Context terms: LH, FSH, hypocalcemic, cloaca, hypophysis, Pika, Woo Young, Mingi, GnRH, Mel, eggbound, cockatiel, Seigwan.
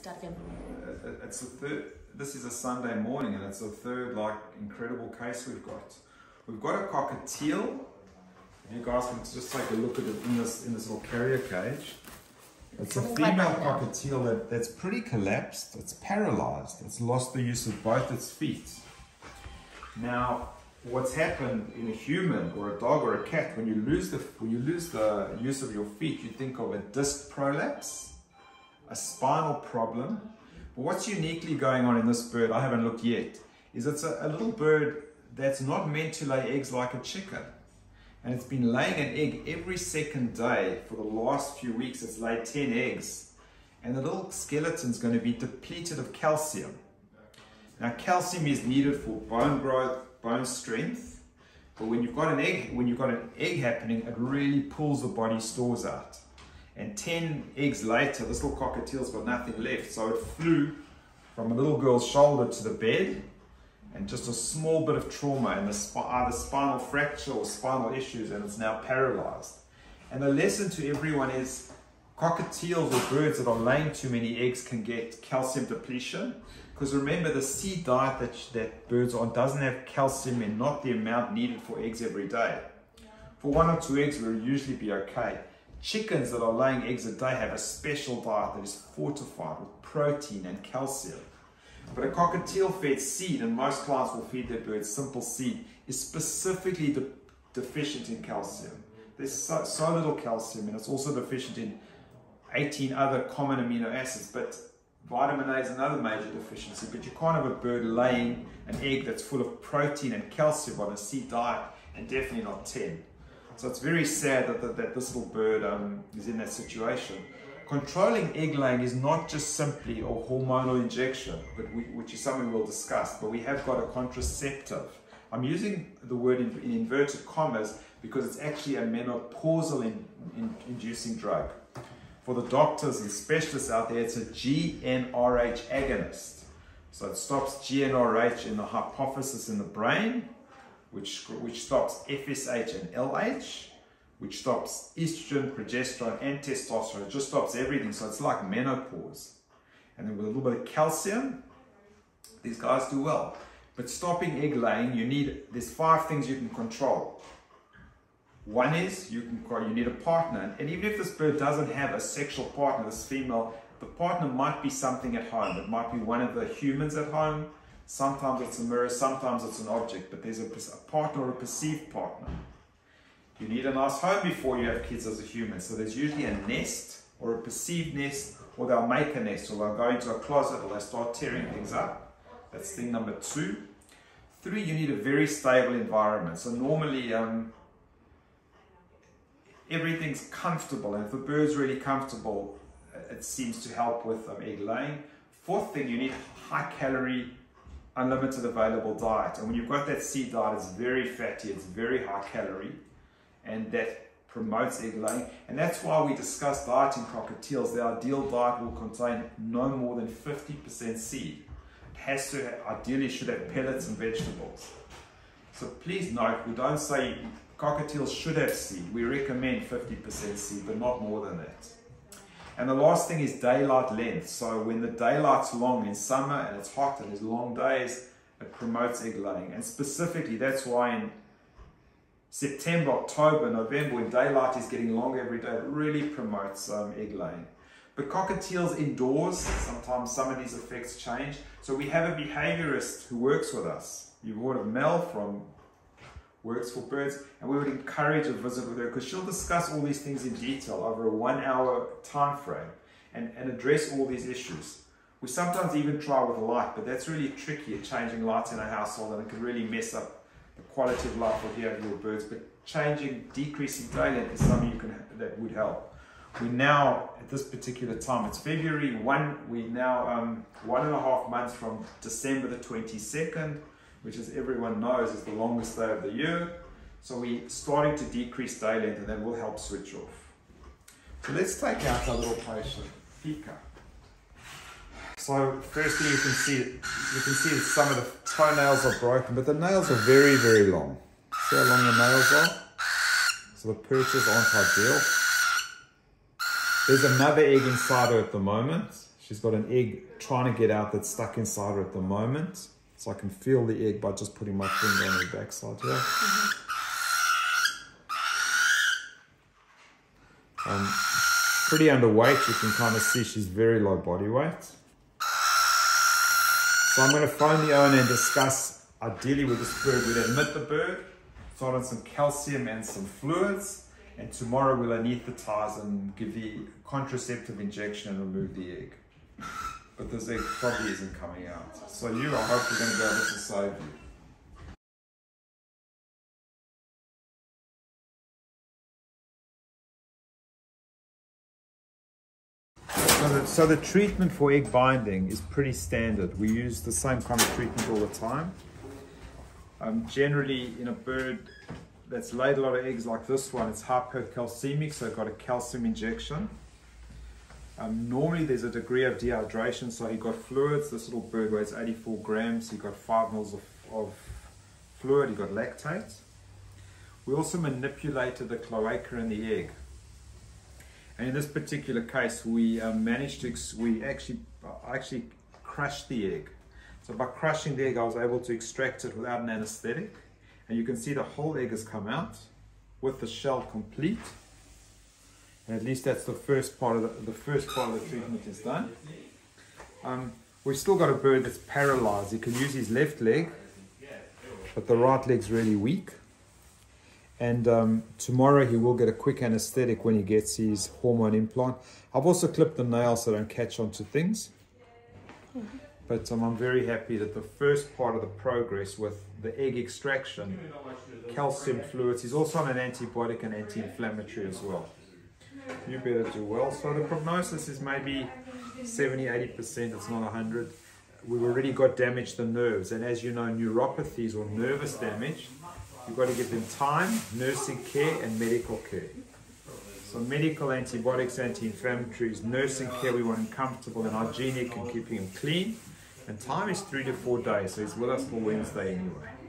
Start again. It's the third. This is a Sunday morning, and it's the third incredible case we've got. We've got a cockatiel. You guys can just take a look at it in this little carrier cage. It's a female cockatiel that's pretty collapsed. It's paralyzed. It's lost the use of both its feet. Now, what's happened in a human or a dog or a cat when you lose the use of your feet? You think of a disc prolapse, a spinal problem. But what's uniquely going on in this bird? I haven't looked yet. Is it's a little bird that's not meant to lay eggs like a chicken. And it's been laying an egg every second day for the last few weeks. It's laid 10 eggs. And the little skeleton's going to be depleted of calcium. Now, calcium is needed for bone growth, bone strength. But when you've got an egg happening, it really pulls the body stores out. And 10 eggs later, this little cockatiel's got nothing left. So it flew from a little girl's shoulder to the bed. And just a small bit of trauma and either spinal fracture or spinal issues, and it's now paralyzed. And the lesson to everyone is cockatiels or birds that are laying too many eggs can get calcium depletion, because remember the seed diet that birds are on doesn't have calcium and not the amount needed for eggs every day. For 1 or 2 eggs we'll usually be okay. Chickens that are laying eggs a day have a special diet that is fortified with protein and calcium. But a cockatiel-fed seed, and most clients will feed their birds simple seed, is specifically deficient in calcium. There's so little calcium, and it's also deficient in 18 other common amino acids, but vitamin A is another major deficiency. But you can't have a bird laying an egg that's full of protein and calcium on a seed diet, and definitely not 10. So it's very sad that this little bird is in that situation. Controlling egg laying is not just simply a hormonal injection, which is something we'll discuss, but we have got a contraceptive. I'm using the word in inverted commas because it's actually a menopausal inducing drug. For the doctors and specialists out there, it's a GnRH agonist. So it stops GnRH in the hypophysis in the brain, which stops FSH and LH, which stops estrogen, progesterone, and testosterone. It just stops everything, so it's like menopause. And then with a little bit of calcium, these guys do well. But stopping egg laying, there's 5 things you can control. One is you need a partner. And even if this bird doesn't have a sexual partner, this female, the partner might be something at home. It might be one of the humans at home. Sometimes it's a mirror, sometimes it's an object, but there's a partner or a perceived partner. You need a nice home before you have kids as a human. So there's usually a nest or a perceived nest, or they'll make a nest, or they'll go into a closet, or they'll start tearing things up. That's thing number 2. 3, you need a very stable environment. So normally everything's comfortable, and if the bird's really comfortable, it seems to help with egg laying. 4th thing, you need high calorie, unlimited available diet. And when you've got that seed diet, it's very fatty, it's very high calorie, and that promotes egg laying. And that's why we discuss diet in cockatiels. The ideal diet will contain no more than 50% seed. It has to, ideally should have pellets and vegetables. So please note, we don't say cockatiels should have seed. We recommend 50% seed, but not more than that. And the last thing is daylight length. So when the daylight's long in summer and it's hot and there's long days, it promotes egg laying. And specifically, that's why in September, October, November, when daylight is getting long every day, it really promotes egg laying. But cockatiels indoors, sometimes some of these effects change. So we have a behaviorist who works with us. You've heard of Mel from Works for Birds, and we would encourage a visit with her because she'll discuss all these things in detail over a 1-hour time frame and address all these issues. We sometimes even try with light, but that's really tricky at changing lights in a household, and it can really mess up quality of life for your birds. But decreasing daylight is something that would help. We now, at this particular time, it's February 1, we're now 1.5 months from December the 22nd, which, as everyone knows, is the longest day of the year. So we're starting to decrease daylight, and that will help switch off. So let's take out our little patient, Pika. So firstly, you can see that some of the toenails are broken, but the nails are very, very long. See how long the nails are? So the perches aren't ideal. There's another egg inside her at the moment. She's got an egg trying to get out that's stuck inside her at the moment. So I can feel the egg by just putting my finger on her backside here. Pretty underweight, you can kind of see she's very low body weight. So I'm going to phone the owner and discuss, ideally with this bird, we'd admit the bird, start on some calcium and some fluids, and tomorrow we'll anaesthetize and give the contraceptive injection and remove the egg. But this egg probably isn't coming out. So you, I hope you're going to be able to save you. So the treatment for egg binding is pretty standard. We use the same kind of treatment all the time. Generally, in a bird that's laid a lot of eggs like this one, it's hypocalcemic, so they've got a calcium injection. Normally there's a degree of dehydration, so he got fluids. This little bird weighs 84 grams, he got 5 mils of fluid, he got lactate. We also manipulated the cloaca in the egg. And in this particular case, we I actually crushed the egg. So by crushing the egg, I was able to extract it without an anesthetic. And you can see the whole egg has come out with the shell complete. And at least that's the first part of the treatment is done. We've still got a bird that's paralyzed. He can use his left leg, but the right leg's really weak. And tomorrow he will get a quick anesthetic when he gets his hormone implant. I've also clipped the nails so they don't catch onto things. But I'm very happy that the first part of the progress with the egg extraction, calcium fluids, he's also on an antibiotic and anti-inflammatory as well. You better do well. So the prognosis is maybe 70, 80%, it's not 100. We've already got damage to the nerves. And as you know, neuropathies or nervous damage, you've got to give them time, nursing care, and medical care. So medical antibiotics, anti-inflammatories, nursing care, we want him comfortable and hygienic and keeping him clean. And time is 3 to 4 days, so he's with us for Wednesday anyway.